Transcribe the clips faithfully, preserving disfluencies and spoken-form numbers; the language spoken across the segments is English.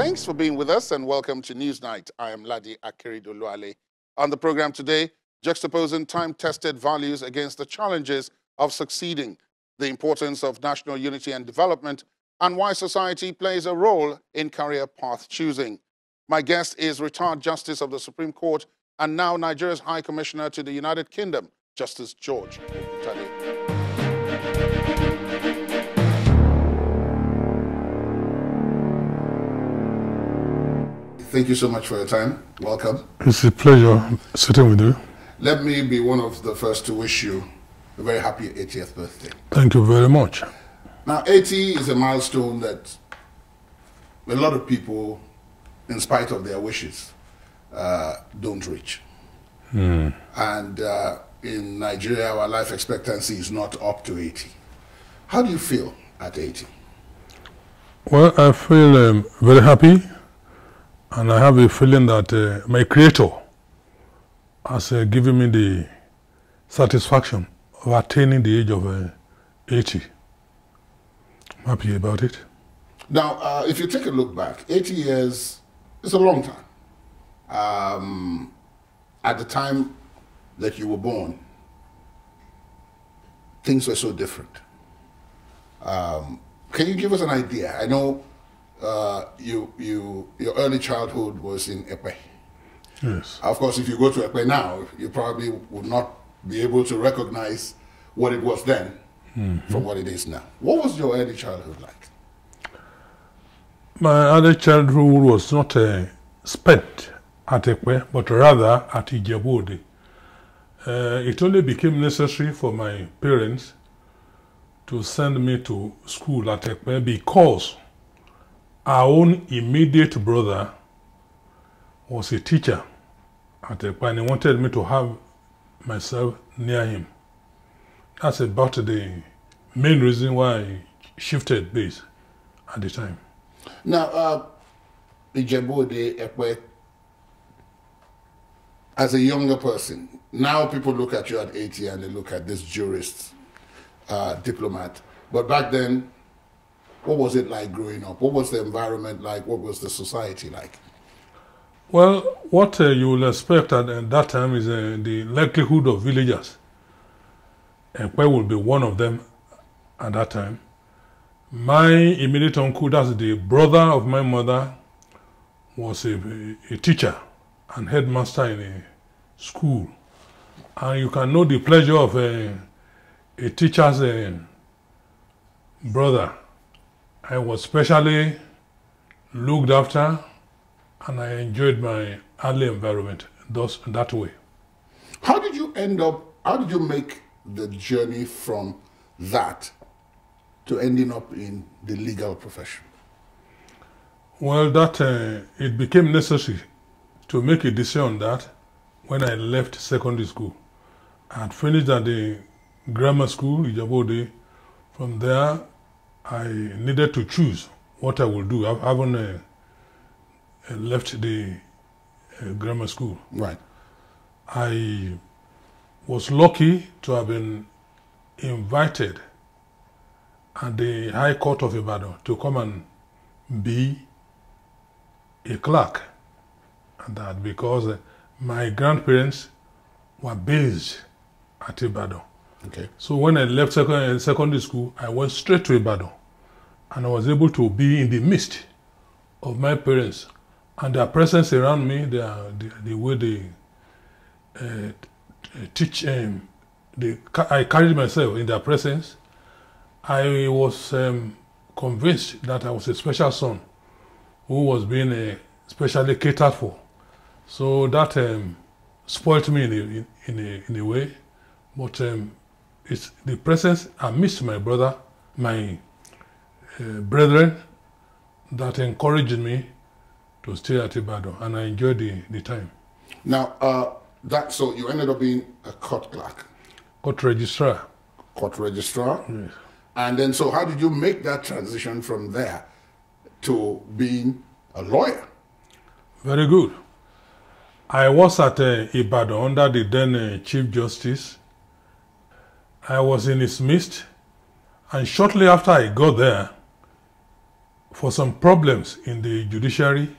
Thanks for being with us and welcome to Newsnight. I am Ladi Akeredoluwale. On the program today, juxtaposing time-tested values against the challenges of succeeding, the importance of national unity and development, and why society plays a role in career path choosing. My guest is retired Justice of the Supreme Court and now Nigeria's High Commissioner to the United Kingdom, Justice George Oguntade. Thank you so much for your time. Welcome. It's a pleasure sitting with you. Let me be one of the first to wish you a very happy eightieth birthday. Thank you very much. Now, eighty is a milestone that a lot of people, in spite of their wishes, uh, don't reach. Mm. And uh, in Nigeria, our life expectancy is not up to eighty. How do you feel at eighty? Well, I feel um, very happy. And I have a feeling that uh, my Creator has uh, given me the satisfaction of attaining the age of uh, eighty. I'm happy about it. Now, uh, if you take a look back, eighty years is a long time. Um, at the time that you were born, things were so different. Um, can you give us an idea? I know Uh, you, you, your early childhood was in Epe. Yes. Of course, if you go to Epe now, you probably would not be able to recognize what it was then mm-hmm. from what it is now. What was your early childhood like? My early childhood was not uh, spent at Ekwe, but rather at Ijebu-Ode. Uh, it only became necessary for my parents to send me to school at Ekwe because our own immediate brother was a teacher at Equia, and he wanted me to have myself near him. That's about the main reason why I shifted base at the time. Now, uh, Ijebu-Ode, Equia, as a younger person, now people look at you at eighty and they look at this jurist, uh, diplomat, but back then, what was it like growing up? What was the environment like? What was the society like? Well, what uh, you will expect at, at that time is uh, the likelihood of villagers. Ekwe will be one of them at that time. My immediate uncle, that's the brother of my mother, was a, a teacher and headmaster in a school. And you can know the pleasure of a, a teacher's uh, brother. I was specially looked after, and I enjoyed my early environment thus that way. How did you end up, how did you make the journey from that to ending up in the legal profession? Well, that uh, it became necessary to make a decision on that when I left secondary school. I had finished at the grammar school, Ijebu-Ode. From there, I needed to choose what I will do. I haven't uh, left the uh, grammar school. Right. I was lucky to have been invited at the High Court of Ibadan to come and be a clerk. And that because uh, my grandparents were based at Ibadan. Okay. So when I left secondary school, I went straight to Ibadan, and I was able to be in the midst of my parents and their presence around me, their, the, the way they uh, teach, um, they, I carried myself in their presence. I was um, convinced that I was a special son who was being uh, specially catered for. So that um, spoilt me in a, in, in a, in a way, but um, it's the presence I missed my brother, my uh, brethren, that encouraged me to stay at Ibadan, and I enjoyed the, the time. Now, uh, that so you ended up being a court clerk, court registrar, court registrar, yes. And then so how did you make that transition from there to being a lawyer? Very good. I was at uh, Ibadan under the then uh, Chief Justice. I was in his midst, and shortly after I got there, for some problems in the judiciary,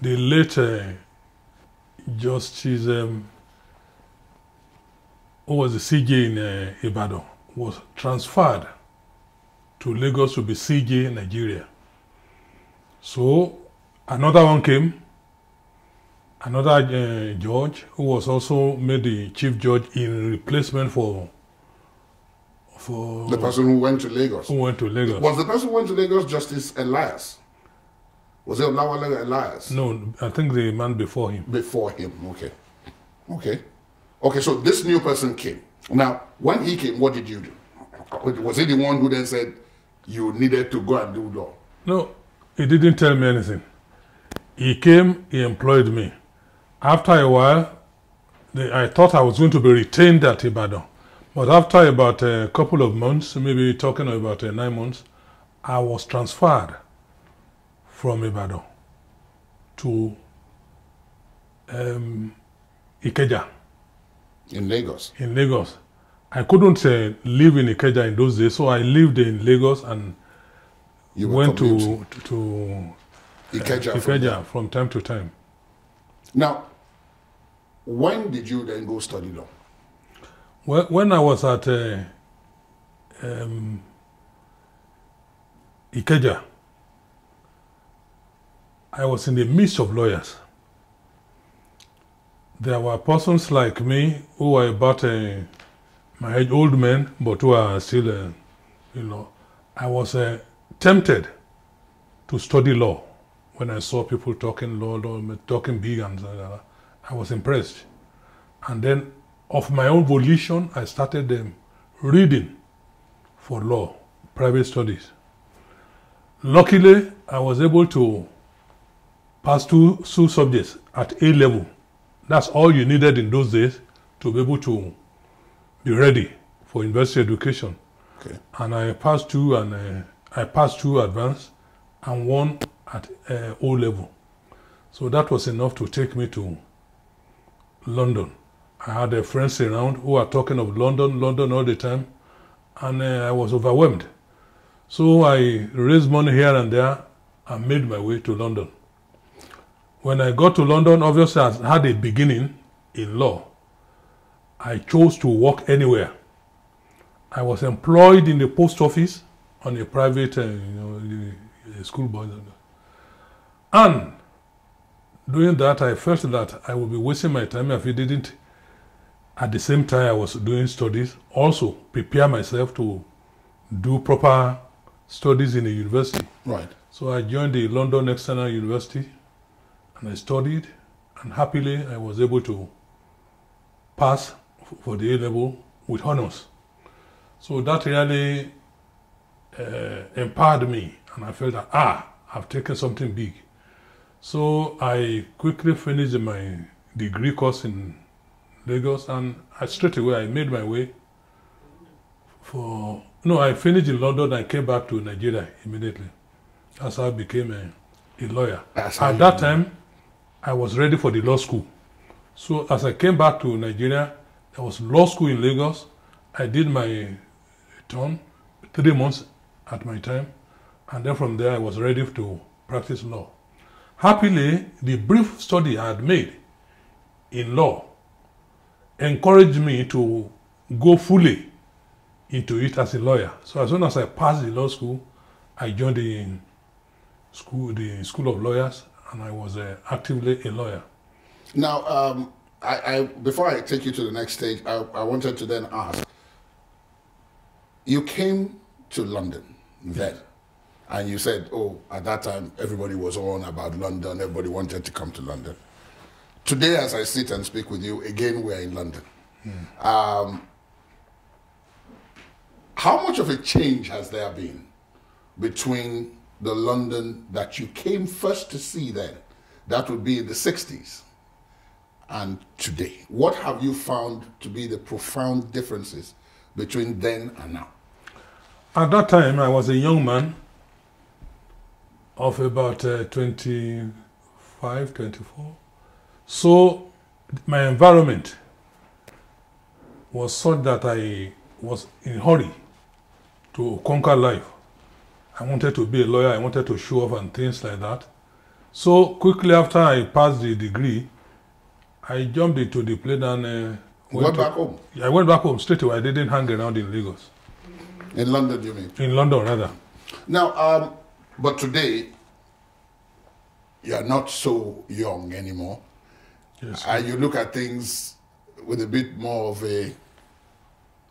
the late uh, Justice, um, who was the C J in uh, Ibadan, was transferred to Lagos to be C J in Nigeria. So another one came, another uh, judge, who was also made the chief judge in replacement for For the person who went to Lagos. Who went to Lagos. Was the person who went to Lagos Justice Elias? Was it Olawale Elias? No, I think the man before him. Before him, okay. Okay. Okay, so this new person came. Now, when he came, what did you do? Was he the one who then said you needed to go and do law? No, he didn't tell me anything. He came, he employed me. After a while, I thought I was going to be retained at Ibadan. But after about a couple of months, maybe talking about uh, nine months, I was transferred from Ibadan to um, Ikeja. In Lagos? In Lagos. I couldn't uh, live in Ikeja in those days, so I lived in Lagos and you went to, to, to uh, Ikeja, Ikeja from, from time to time. Now, when did you then go study law? Well, when I was at uh, um, Ikeja, I was in the midst of lawyers. There were persons like me who were about uh, my age, old men, but who are still, uh, you know, I was uh, tempted to study law. When I saw people talking law, law talking big, and uh, I was impressed. And then, of my own volition, I started um, reading for law, private studies. Luckily, I was able to pass two, two subjects at A level. That's all you needed in those days to be able to be ready for university education. Okay. And I passed two, and uh, I passed two advanced, and one at uh, O level. So that was enough to take me to London. I had uh, friends around who were talking of London, London all the time, and uh, I was overwhelmed. So I raised money here and there and made my way to London. When I got to London, obviously I had a beginning in law. I chose to work anywhere. I was employed in the post office on a private uh, you know, school board. And doing that, I felt that I would be wasting my time if it didn't. At the same time I was doing studies, also prepare myself to do proper studies in the university. Right. So I joined the London External University and I studied, and happily I was able to pass for the A-level with honors. So that really uh, empowered me, and I felt that, ah, I've taken something big. So I quickly finished my degree course in Lagos, and I, straight away I made my way for, no, I finished in London and came back to Nigeria immediately. That's how I became a, a lawyer. That's At that time, know. I was ready for the law school. So as I came back to Nigeria, there was law school in Lagos. I did my term, three months at my time, and then from there I was ready to practice law. Happily, the brief study I had made in law encouraged me to go fully into it as a lawyer. So as soon as I passed the law school, I joined the school, the School of Lawyers, and I was uh, actively a lawyer. Now, um, I, I, before I take you to the next stage, I, I wanted to then ask, you came to London then, yes. And you said, oh, at that time, everybody was on about London, everybody wanted to come to London. Today, as I sit and speak with you, again, we're in London. Mm. Um, how much of a change has there been between the London that you came first to see then, that would be in the sixties, and today? What have you found to be the profound differences between then and now? At that time, I was a young man of about uh, twenty-five, twenty-four. So my environment was such that I was in a hurry to conquer life. I wanted to be a lawyer. I wanted to show off and things like that. So quickly after I passed the degree, I jumped into the plane and uh, went, went back to, home. I went back home straight away. I didn't hang around in Lagos. In London, you mean? In London, rather. Now, um, but today, you are not so young anymore. Yes. And you look at things with a bit more of a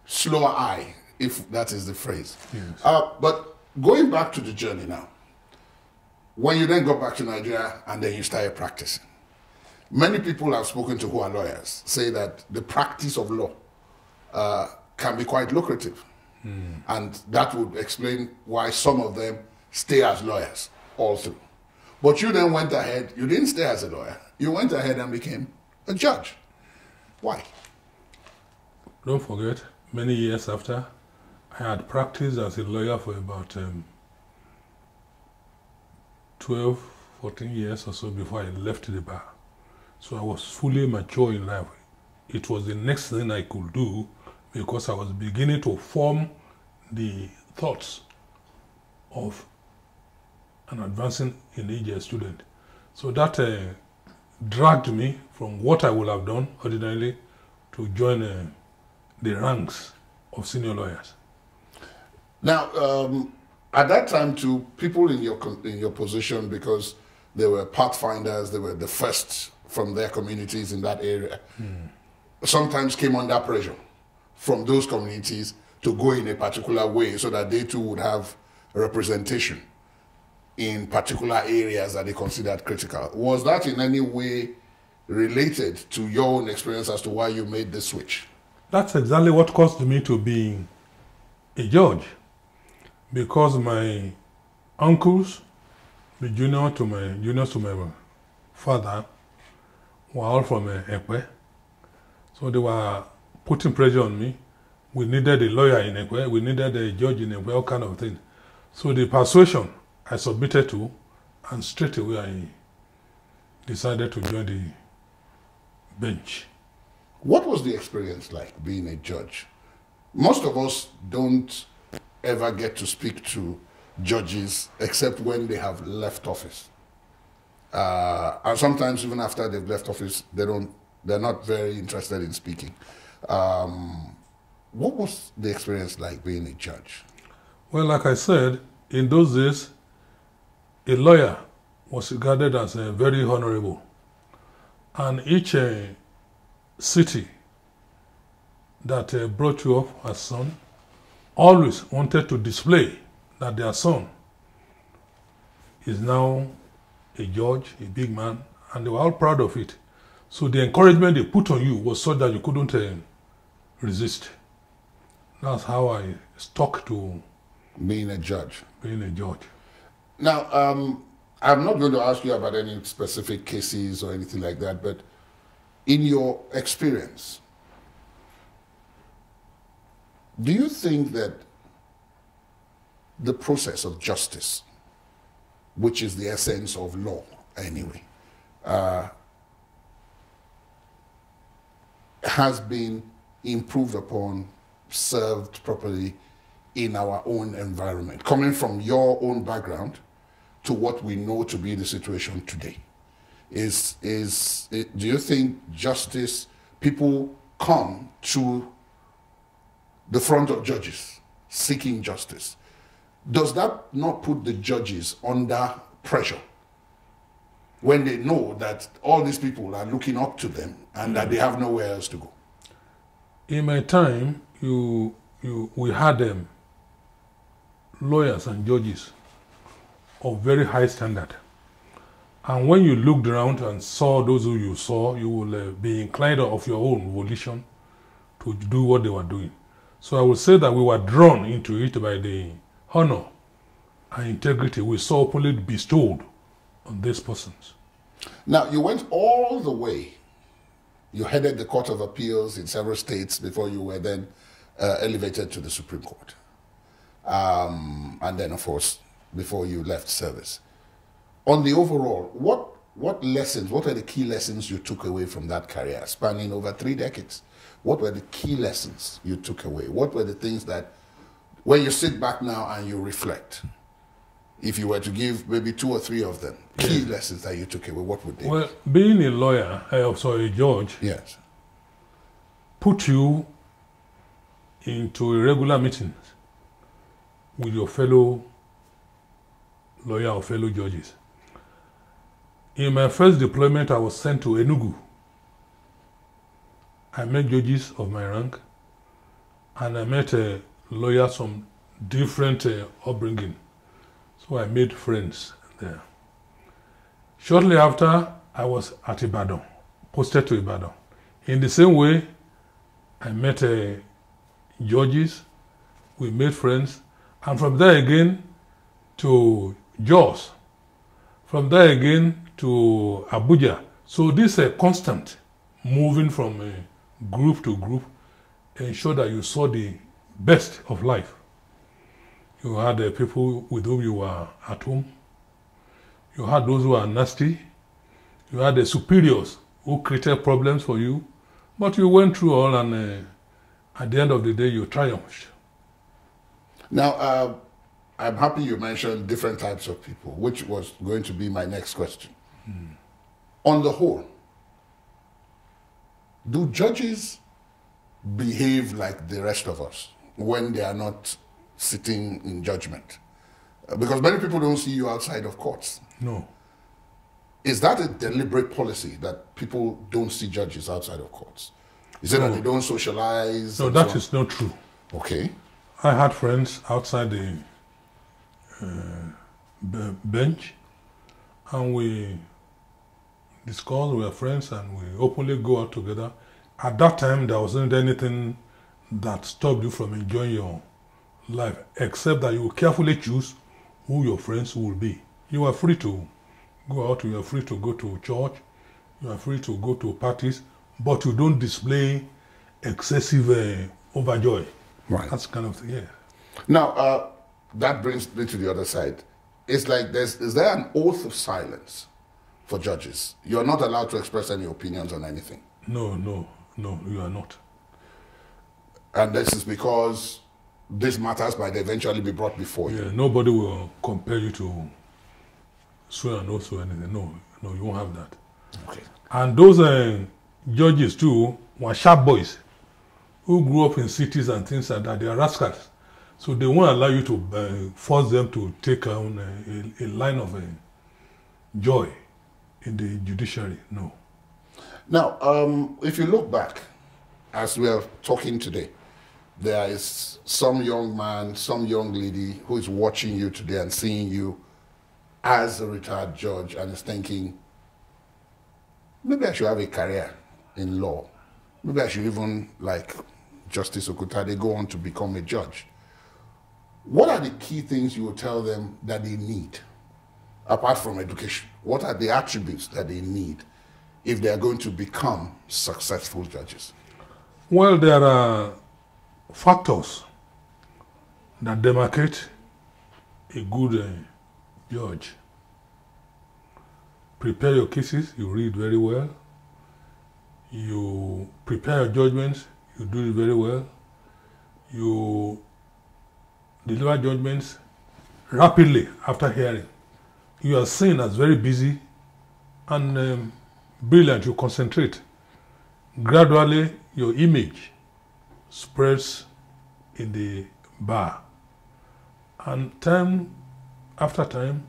slower eye, if that is the phrase. Yes. Uh, but going back to the journey now, when you then go back to Nigeria and then you started practicing, many people I've spoken to who are lawyers say that the practice of law uh, can be quite lucrative. Mm. And that would explain why some of them stay as lawyers all through. But you then went ahead, you didn't stay as a lawyer, you went ahead and became a judge. Why? Don't forget, many years after, I had practiced as a lawyer for about um, twelve, fourteen years or so before I left the bar. So I was fully mature in life. It was the next thing I could do because I was beginning to form the thoughts of an advancing in age a student. So that uh, dragged me from what I would have done ordinarily to join uh, the ranks of senior lawyers. Now, um, at that time too, people in your, in your position, because they were pathfinders, they were the first from their communities in that area, mm. sometimes came under pressure from those communities to go in a particular way so that they too would have representation in particular areas that they considered critical. Was that in any way related to your own experience as to why you made the switch? That's exactly what caused me to be a judge, because my uncles, the junior to my, juniors to my father, were all from Epe. So they were putting pressure on me. We needed a lawyer in Ekwe, we needed a judge in Ekwe, all kind of thing. So the persuasion I submitted to, and straight away I decided to join the bench. What was the experience like being a judge? Most of us don't ever get to speak to judges except when they have left office. Uh, and sometimes even after they've left office, they don't, they're not very interested in speaking. Um, what was the experience like being a judge? Well, like I said, in those days, a lawyer was regarded as a very honorable. And each uh, city that uh, brought you up as son always wanted to display that their son is now a judge, a big man, and they were all proud of it. So the encouragement they put on you was such that you couldn't uh, resist. That's how I stuck to being a judge. Being a judge. Now, um, I'm not going to ask you about any specific cases or anything like that, but in your experience, do you think that the process of justice, which is the essence of law anyway, uh, has been improved upon, served properly in our own environment, coming from your own background to what we know to be the situation today? Is, is, do you think justice, people come to the front of judges seeking justice? Does that not put the judges under pressure when they know that all these people are looking up to them and that they have nowhere else to go? In my time, you, you, we had um, lawyers and judges of very high standard. And when you looked around and saw those who you saw, you will uh, be inclined of your own volition to do what they were doing. So I would say that we were drawn into it by the honor and integrity we saw openly bestowed on these persons. Now, you went all the way. You headed the Court of Appeals in several states before you were then uh, elevated to the Supreme Court. Um, and then, of course, before you left service. On the overall, what, what lessons, what are the key lessons you took away from that career, spanning over three decades? What were the key lessons you took away? What were the things that, when you sit back now and you reflect, if you were to give maybe two or three of them key yes. lessons that you took away, what would they well, be? Well, being a lawyer, uh, sorry, a judge, yes. put you into regular meetings with your fellow lawyer or fellow judges. In my first deployment, I was sent to Enugu. I met judges of my rank, and I met uh, lawyers from different uh, upbringing. So I made friends there. Shortly after, I was at Ibadan, posted to Ibadan. In the same way, I met uh, judges, we made friends, and from there again to Jos, from there again to Abuja. So this uh, constant moving from uh, group to group ensure that you saw the best of life. You had uh, people with whom you were at home. You had those who were nasty. You had the uh, superiors who created problems for you. But you went through all, and uh, at the end of the day, you triumphed. Now, uh, I'm happy you mentioned different types of people, which was going to be my next question. Mm. On the whole, do judges behave like the rest of us when they are not sitting in judgment? Because many people don't see you outside of courts. No. Is that a deliberate policy that people don't see judges outside of courts? Is it no. that they don't socialize? No, that so is not true. Okay. I had friends outside the uh, bench, and we discussed, we were friends, and we openly go out together. At that time, there wasn't anything that stopped you from enjoying your life, except that you carefully choose who your friends will be. You are free to go out, you are free to go to church, you are free to go to parties, but you don't display excessive uh, overjoy. Right. That's kind of thing, yeah. Now, uh, that brings me to the other side. It's like, there's, is there an oath of silence for judges? You're not allowed to express any opinions on anything. No, no. No, you are not. And this is because these matters might eventually be brought before you. Yeah, nobody will compare you to swear and oath or anything. No, no, you won't have that. Okay. And those uh, judges too were sharp boys who grew up in cities and things like that. They are rascals. So they won't allow you to uh, force them to take on a, a, a line of uh, joy in the judiciary. No. Now, um, if you look back, as we are talking today, there is some young man, some young lady who is watching you today and seeing you as a retired judge and is thinking, maybe I should have a career in law. Maybe I should even, like Justice Oguntade, go on to become a judge. What are the key things you will tell them that they need, apart from education? What are the attributes that they need if they are going to become successful judges? Well, there are factors that demarcate a good uh, judge. Prepare your cases, you read very well. You prepare your judgments, you do it very well. You deliver judgments rapidly after hearing. You are seen as very busy and um, brilliant, you concentrate. Gradually, your image spreads in the bar. And time after time,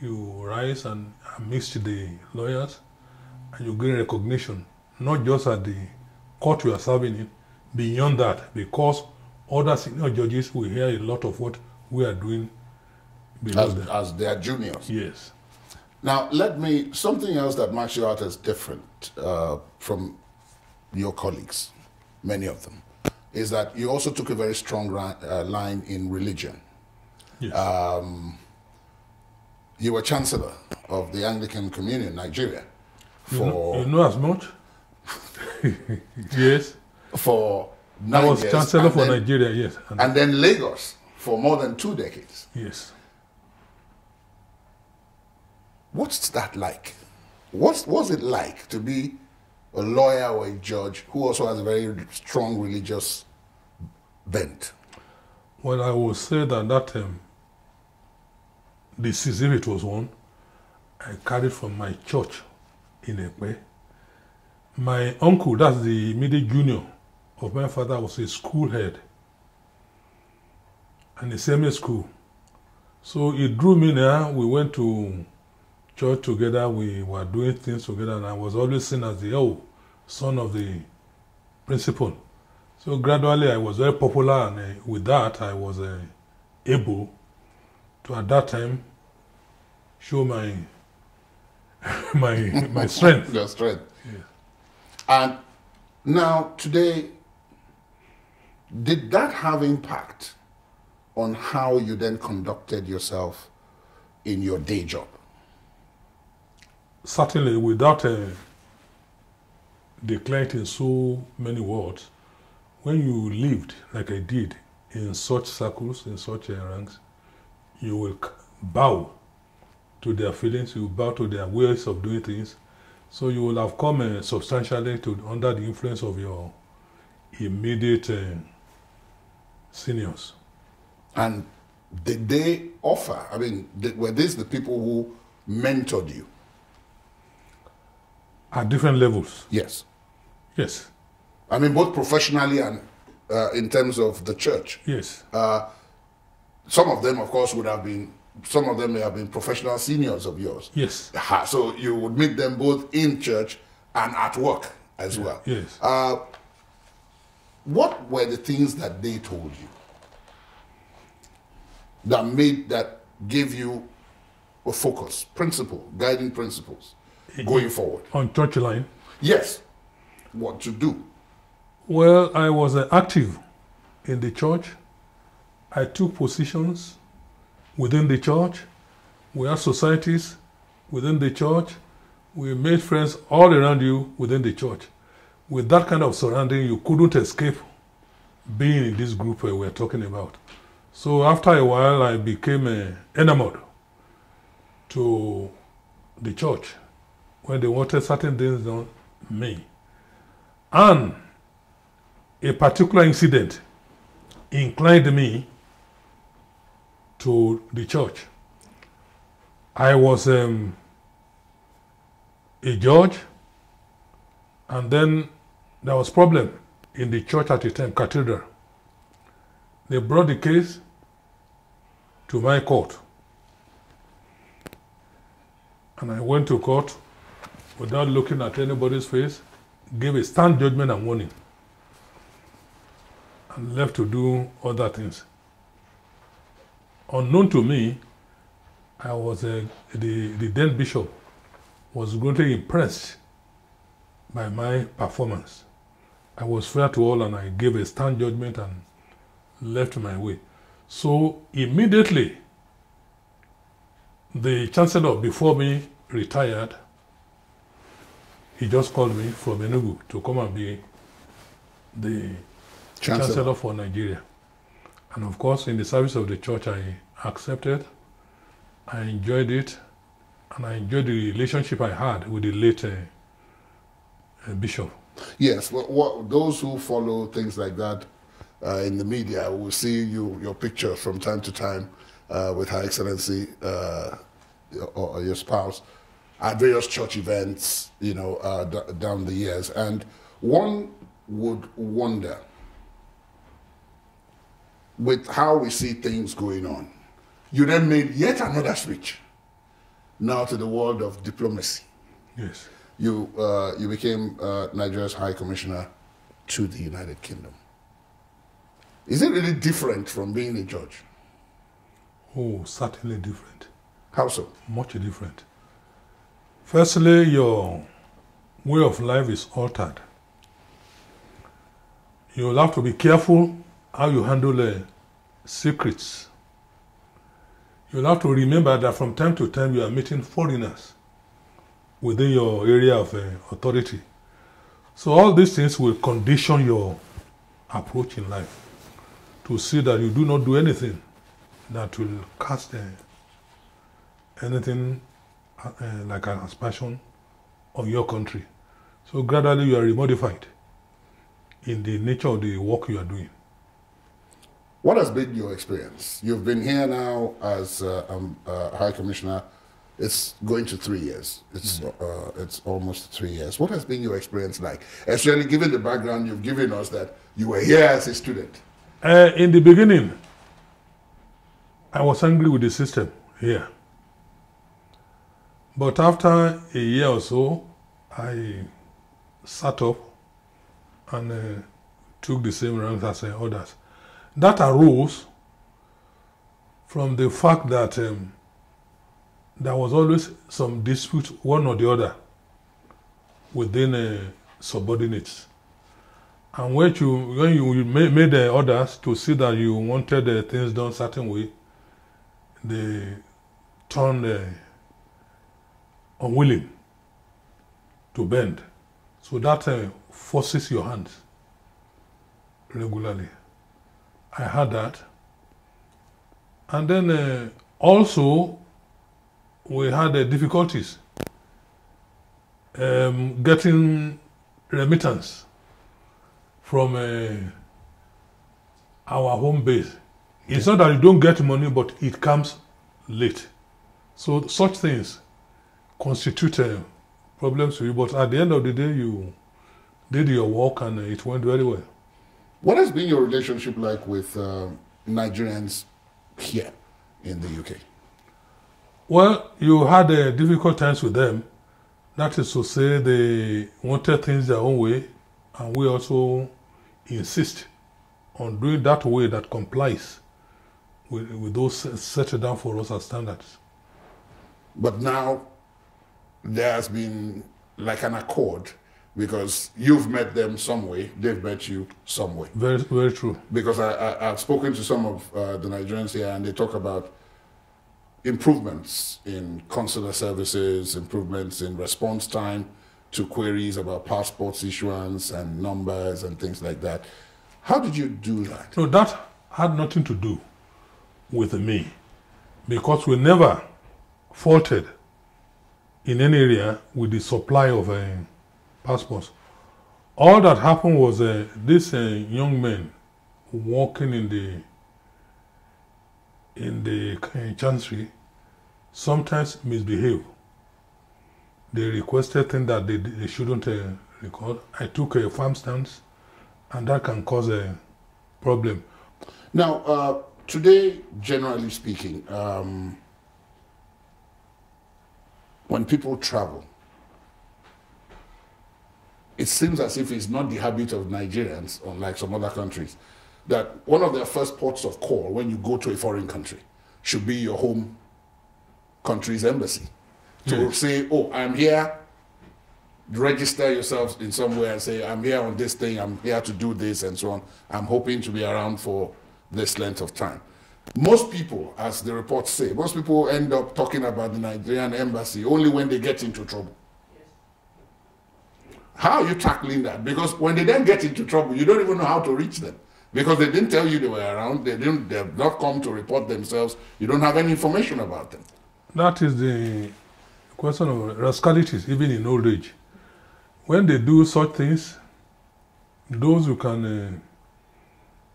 you rise and amidst the lawyers, and you gain recognition, not just at the court you are serving in, beyond that, because other senior judges will hear a lot of what we are doing below them. As they are juniors. Yes. Now, let me, something else that marks you out as different uh, from your colleagues, many of them, is that you also took a very strong uh, line in religion. Yes. Um, you were Chancellor of the Anglican Communion in Nigeria for... You know, you know as much? Yes. For nine I was years, Chancellor for then, Nigeria, yes. And, and then Lagos for more than two decades. Yes. What's that like? What's, what's it like to be a lawyer or a judge who also has a very strong religious bent? Well, I will say that that um, this exhibit was one I carried from my church in Epe. My uncle, that's the middle junior of my father, was a school head in the same school. So he drew me there. We went to church together. We were doing things together, and I was always seen as the oh, son of the principal. So gradually, I was very popular, and uh, with that, I was uh, able to, at that time, show my my my strength. Your strength. Yeah. And now today, did that have impact on how you then conducted yourself in your day job? Certainly, without uh, declaring in so many words, when you lived like I did in such circles, in such uh, ranks, you will bow to their feelings, you will bow to their ways of doing things. So you will have come uh, substantially to, under the influence of your immediate uh, seniors. And did they offer, I mean, did, were these the people who mentored you? At different levels? Yes. Yes. I mean, both professionally and uh, in terms of the church? Yes. Uh, some of them, of course, would have been... Some of them may have been professional seniors of yours. Yes. So you would meet them both in church and at work as yeah, well. Yes. Uh, what were the things that they told you that made, that gave you a focus, principle, guiding principles going forward? On church line? Yes. What to do? Well, I was uh, active in the church. I took positions within the church. We had societies within the church. We made friends all around you within the church. With that kind of surrounding, you couldn't escape being in this group we were talking about. So after a while, I became uh, enamored to the church when they wanted certain things on me. And a particular incident inclined me to the church. I was um, a judge, and then there was problem in the church at the time, cathedral. They brought the case to my court. And I went to court without looking at anybody's face, gave a stand judgment and warning, and left to do other things. Unknown to me, I was a, the, the then bishop was greatly impressed by my performance. I was fair to all, and I gave a stand judgment and left my way. So immediately, the chancellor before me retired. He just called me from Enugu to come and be the chancellor, chancellor for Nigeria. And of course, in the service of the church, I accepted, I enjoyed it, and I enjoyed the relationship I had with the late uh, uh, bishop. Yes, well, what, those who follow things like that uh, in the media will see you, your picture from time to time uh, with Her Excellency uh, or your spouse at various church events, you know, uh, d down the years. And one would wonder, with how we see things going on, you then made yet another switch, now to the world of diplomacy. Yes. You, uh, you became uh, Nigeria's High Commissioner to the United Kingdom. Is it really different from being a judge? Oh, certainly different. How so? Much different. Firstly, your way of life is altered. You'll have to be careful how you handle uh, secrets. You'll have to remember that from time to time you are meeting foreigners within your area of uh, authority. So all these things will condition your approach in life to see that you do not do anything that will cast uh, anything uh, uh, like an aspersion on your country. So gradually you are remodified in the nature of the work you are doing. What has been your experience? You've been here now as uh, um, uh, High Commissioner. It's going to three years. It's mm. uh, it's almost three years. What has been your experience like, especially given the background you've given us that you were here as a student? Uh, in the beginning, I was angry with the system here. But after a year or so, I sat up and uh, took the same ranks as uh, others. That arose from the fact that um, there was always some dispute, one or the other, within uh, subordinates. And when you, when you made the orders to see that you wanted uh, things done a certain way, they turned uh, unwilling to bend. So that uh, forces your hands regularly. I had that. And then uh, also, we had uh, difficulties um, getting remittance from uh, our home base. It's not that you don't get money, but it comes late. So such things constitute uh, problems for you. But at the end of the day, you did your work and uh, it went very well. What has been your relationship like with uh, Nigerians here in the U K? Well, you had uh, difficult times with them. That is to say, they wanted things their own way, and we also insist on doing that way that complies with, with those set down for us as standards. But now, there has been like an accord, because you've met them some way, they've met you some way. Very, very true. Because I, I, I've spoken to some of uh, the Nigerians here, and they talk about improvements in consular services, improvements in response time to queries about passports issuance and numbers and things like that. How did you do that? No, that had nothing to do with me, because we never faulted in any area with the supply of a... passports. All that happened was uh, this uh, young man walking in the in the uh, chancery sometimes misbehave. They requested things that they, they shouldn't uh, record. I took a farm stance, and that can cause a problem. Now, uh, today, generally speaking, um, when people travel, it seems as if it's not the habit of Nigerians, unlike some other countries, that one of their first ports of call when you go to a foreign country should be your home country's embassy. To yes. say, oh, I'm here, register yourselves in somewhere and say, I'm here on this thing, I'm here to do this, and so on. I'm hoping to be around for this length of time. Most people, as the reports say, most people end up talking about the Nigerian embassy only when they get into trouble. How are you tackling that? Because when they then get into trouble, you don't even know how to reach them. Because they didn't tell you they were around, they didn't, they have not come to report themselves, you don't have any information about them. That is the question of rascalities, even in old age. When they do such things, those who can uh,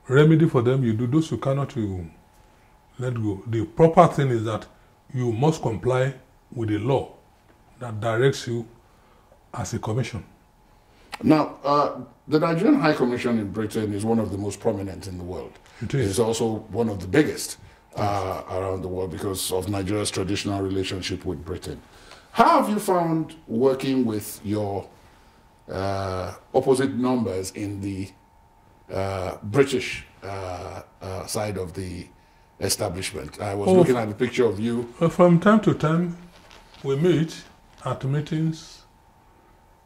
remedy for them, you do. Those who cannot, you let go. The proper thing is that you must comply with the law that directs you as a commission. Now, uh, the Nigerian High Commission in Britain is one of the most prominent in the world. It is. It's also one of the biggest uh, around the world because of Nigeria's traditional relationship with Britain. How have you found working with your uh, opposite numbers in the uh, British uh, uh, side of the establishment? I was oh, looking at the picture of you. Well, from time to time, we meet at meetings,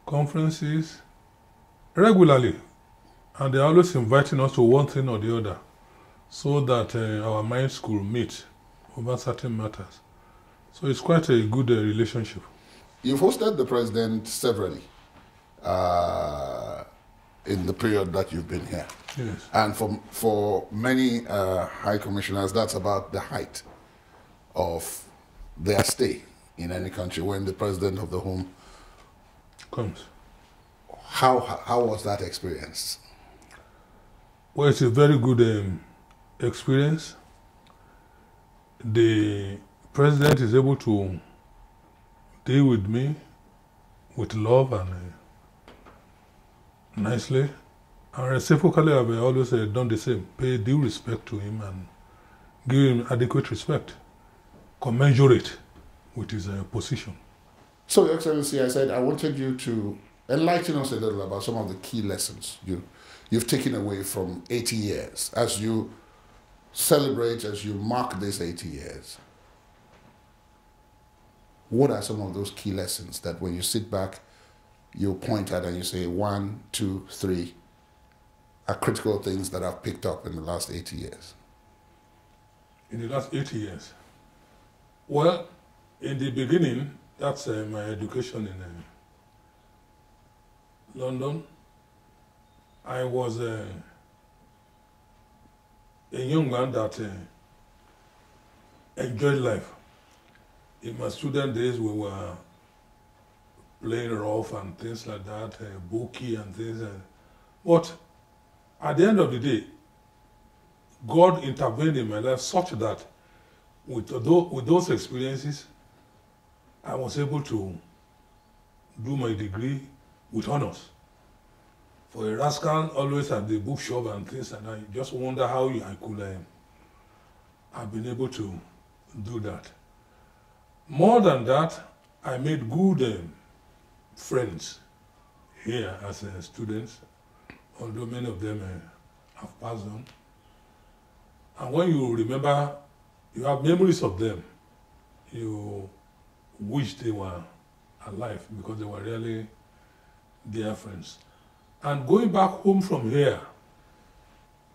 conferences, regularly, and they're always inviting us to one thing or the other so that uh, our minds could meet over certain matters. So it's quite a good uh, relationship. You've hosted the president severally uh, in the period that you've been here. Yes. And for, for many uh, high commissioners, that's about the height of their stay in any country when the president of the home comes. How, how was that experience? Well, it's a very good um, experience, the president is able to deal with me with love and uh, nicely. And reciprocally, I've always uh, done the same, pay due respect to him and give him adequate respect, commensurate with his uh, position. So, Your Excellency, I said I wanted you to enlighten us a little about some of the key lessons you, you've taken away from eighty years as you celebrate, as you mark these eighty years. What are some of those key lessons that when you sit back, you point at and you say, one, two, three, are critical things that I've picked up in the last eighty years? In the last eighty years? Well, in the beginning, that's uh, my education in uh, London. I was uh, a young man that uh, enjoyed life. In my student days, we were playing rough and things like that, uh, bookie and things. Uh, but at the end of the day, God intervened in my life such that with, with those experiences, I was able to do my degree with honors. For a rascal, always at the bookshop and things, and I just wonder how I could uh, have been able to do that. More than that, I made good um, friends here as uh, students, although many of them uh, have passed on. And when you remember, you have memories of them, you wish they were alive because they were really dear friends. And going back home from here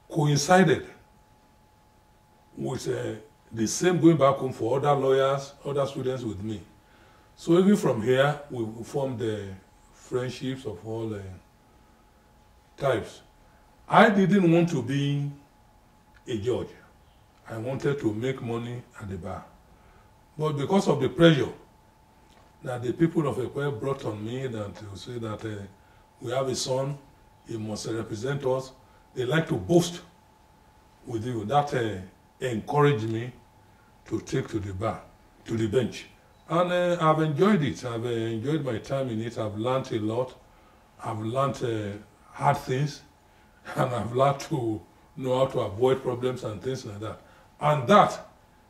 coincided with uh, the same going back home for other lawyers, other students with me. So even from here, we formed the friendships of all uh, types. I didn't want to be a judge. I wanted to make money at the bar. But because of the pressure that the people of Equia brought on me, that to say that uh, we have a son, he must represent us, they like to boast with you. That uh, encouraged me to take to the bar, to the bench. And uh, I've enjoyed it. I've uh, enjoyed my time in it. I've learned a lot. I've learned uh, hard things. And I've learned to know how to avoid problems and things like that. And that,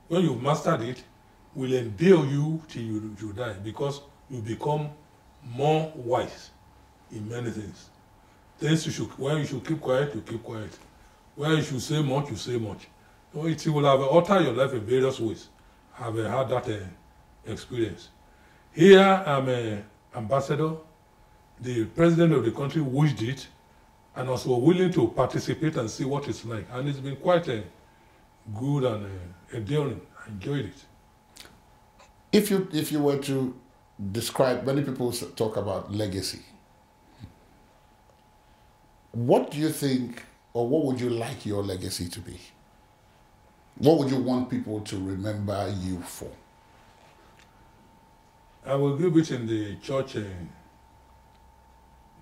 when you've mastered it, will endear you till you, you die, because you become more wise in many things. Things you should, where you should keep quiet, you keep quiet. Where you should say much, you say much. So it will have altered your life in various ways. I've had that uh, experience. Here, I'm an ambassador. The president of the country wished it, and also willing to participate and see what it's like. And it's been quite uh, good and uh, endearing. I enjoyed it. If you, if you were to describe, many people talk about legacy. What do you think, or what would you like your legacy to be? What would you want people to remember you for? I will give it in the church uh,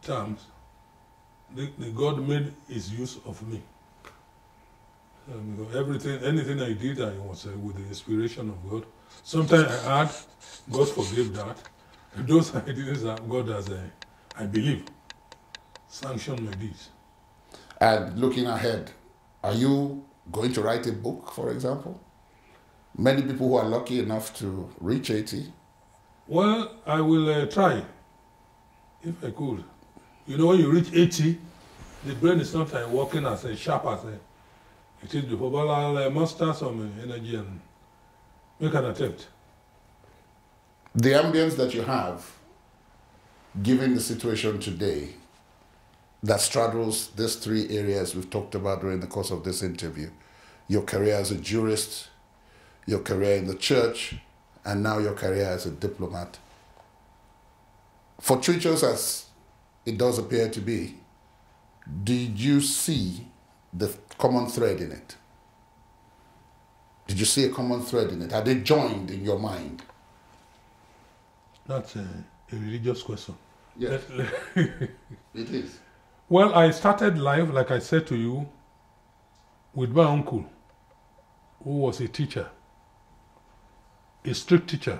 terms. The, the God made his use of me. Um, everything, anything I did, I was uh, with the inspiration of God. Sometimes I add, God forgave that. Those I didn't have, God has, uh, I believe, sanctioned my deeds. And looking ahead, are you going to write a book, for example? Many people who are lucky enough to reach eighty. Well, I will uh, try, if I could. You know, when you reach eighty, the brain is not uh, working as uh, sharp as uh, it is before, but I'll uh, muster some uh, energy and make an attempt. The ambience that you have, given the situation today, that straddles these three areas we've talked about during the course of this interview, your career as a jurist, your career in the church, and now your career as a diplomat. Fortuitous as it does appear to be, did you see the common thread in it? Did you see a common thread in it? Are they joined in your mind? That's a, a religious question. Yes, it is. Well, I started life, like I said to you, with my uncle. who was a teacher, a strict teacher.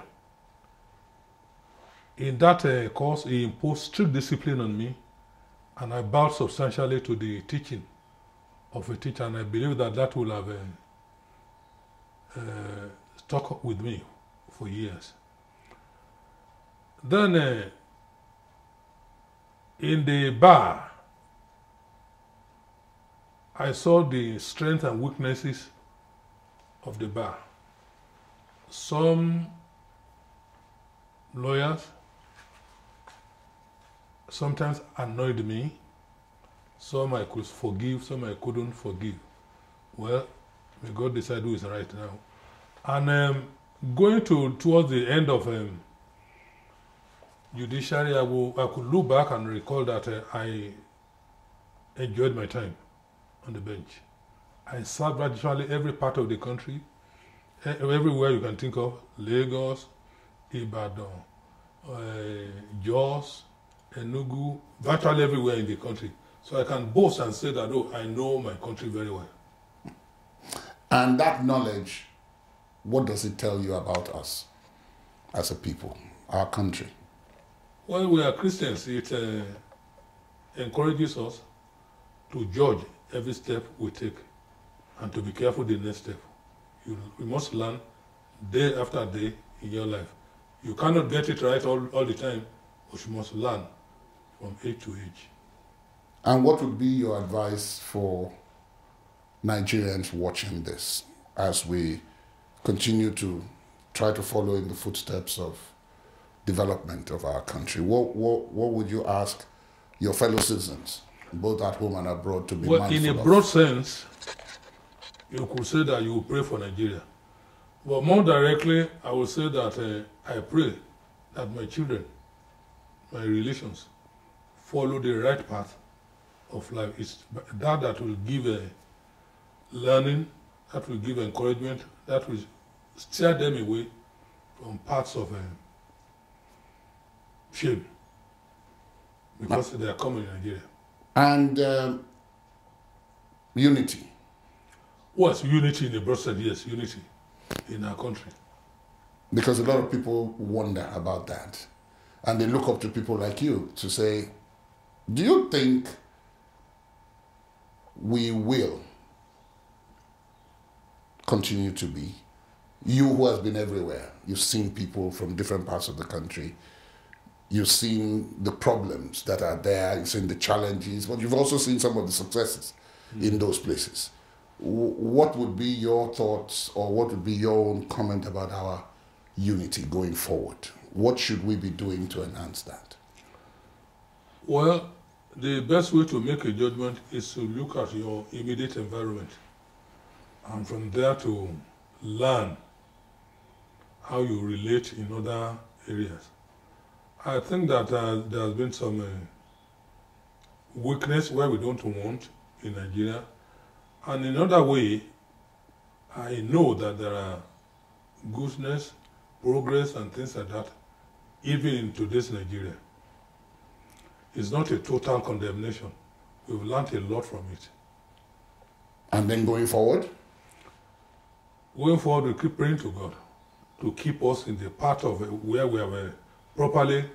In that uh, course, he imposed strict discipline on me, and I bowed substantially to the teaching of a teacher, and I believe that that will have uh, uh, stuck with me for years. Then, uh, in the bar, I saw the strengths and weaknesses of the bar. Some lawyers sometimes annoyed me. Some I could forgive, some I couldn't forgive. Well, may God decide who is right now. And um, going to towards the end of um, judiciary, I, will, I could look back and recall that uh, I enjoyed my time on the bench. I served virtually every part of the country, everywhere you can think of: Lagos, Ibadan, uh, Jos, Enugu, virtually everywhere in the country. So I can boast and say that, oh, I know my country very well. And that knowledge, what does it tell you about us as a people, our country? Well, we are Christians. It uh, encourages us to judge every step we take and to be careful the next step. You, you must learn day after day in your life. You cannot get it right all, all the time, but you must learn from age to age. And what would be your advice for Nigerians watching this as we continue to try to follow in the footsteps of development of our country? What, what, what would you ask your fellow citizens, both at home and abroad, to be well, mindful of? Well, in a broad sense, you could say that you pray for Nigeria. But more directly, I would say that uh, I pray that my children, my relations, follow the right path of life. It's that that will give a learning, that will give encouragement, that will steer them away from paths of um, shame, because they are common in Nigeria. And um, unity. What's unity in the broad sense? Yes, unity in our country. Because a lot of people wonder about that. And they look up to people like you to say, do you think we will continue to be? You who has been everywhere, you've seen people from different parts of the country, you've seen the problems that are there, you've seen the challenges, but you've also seen some of the successes mm-hmm. in those places. What would be your thoughts, or what would be your own comment about our unity going forward? What should we be doing to enhance that? Well, the best way to make a judgment is to look at your immediate environment, and from there to learn how you relate in other areas. I think that uh, there has been some uh, weakness where we don't want in Nigeria. And in another way, I know that there are goodness, progress, and things like that, even in today's Nigeria. It's not a total condemnation. We've learned a lot from it. And then going forward? Going forward, we keep praying to God to keep us in the path of where we have properly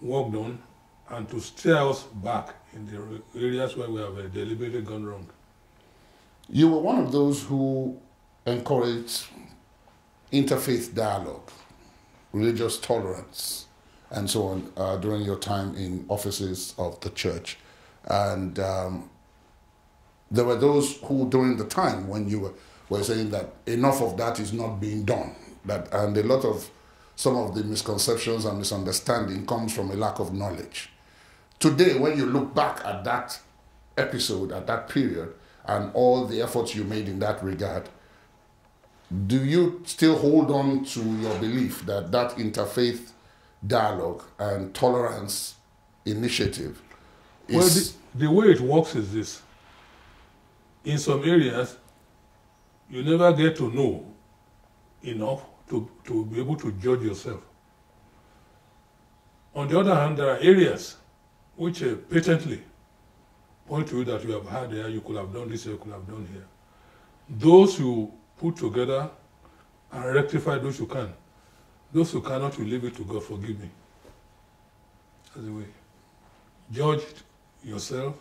worked on, and to steer us back in the areas where we have deliberately gone wrong. You were one of those who encouraged interfaith dialogue, religious tolerance, and so on uh, during your time in offices of the church. And um, there were those who, during the time when you were, were saying that enough of that is not being done, that, and a lot of some of the misconceptions and misunderstanding comes from a lack of knowledge. Today, when you look back at that episode, at that period, and all the efforts you made in that regard, do you still hold on to your belief that that interfaith dialogue and tolerance initiative is... Well, the, the way it works is this. In some areas, you never get to know enough to, to be able to judge yourself. On the other hand, there are areas which uh, patently point to you that you have had here, you could have done this, you could have done here. Those who put together and rectify those who can. Those who cannot, will leave it to God. Forgive me. That's the way. Judge yourself.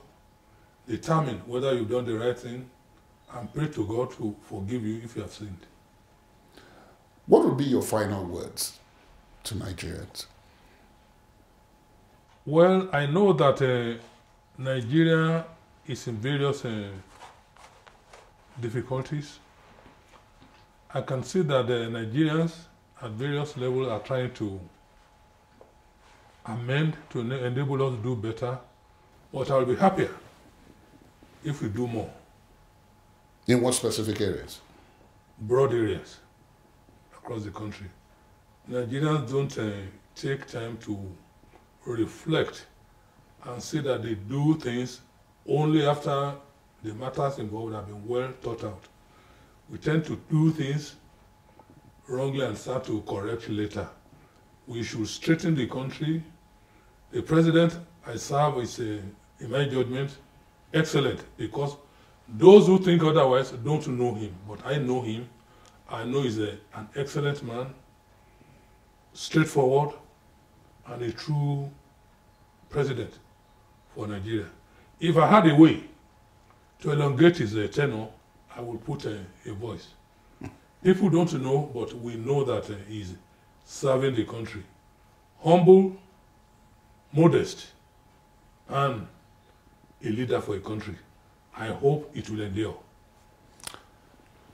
Determine whether you've done the right thing and pray to God to forgive you if you have sinned. What would be your final words to Nigerians? Well, I know that uh, Nigeria is in various uh, difficulties. I can see that the Nigerians at various levels are trying to amend to enable us to do better, but I'll be happier if we do more. In what specific areas? Broad areas across the country. Nigerians don't uh, take time to reflect and see that they do things only after the matters involved have been well thought out. We tend to do things wrongly and start to correct later. We should straighten the country. The president I serve is, a, in my judgment, excellent, because those who think otherwise don't know him, but I know him. I know he's a, an excellent man, straightforward, and a true president for Nigeria. If I had a way to elongate his uh, tenure, I would put a, a voice. People don't know, but we know that uh, he's serving the country. Humble, modest, and a leader for a country. I hope it will endure.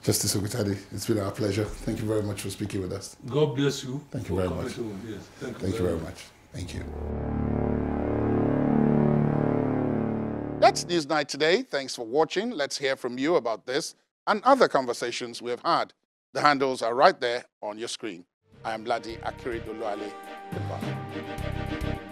Justice Oguntade, it's been our pleasure. Thank you very much for speaking with us. God bless you. Thank you very much. Yes, thank you, thank you very much. much. Thank you. That's Newsnight today. Thanks for watching. Let's hear from you about this and other conversations we have had. The handles are right there on your screen. I am Ladi Akeredoluwale. Goodbye.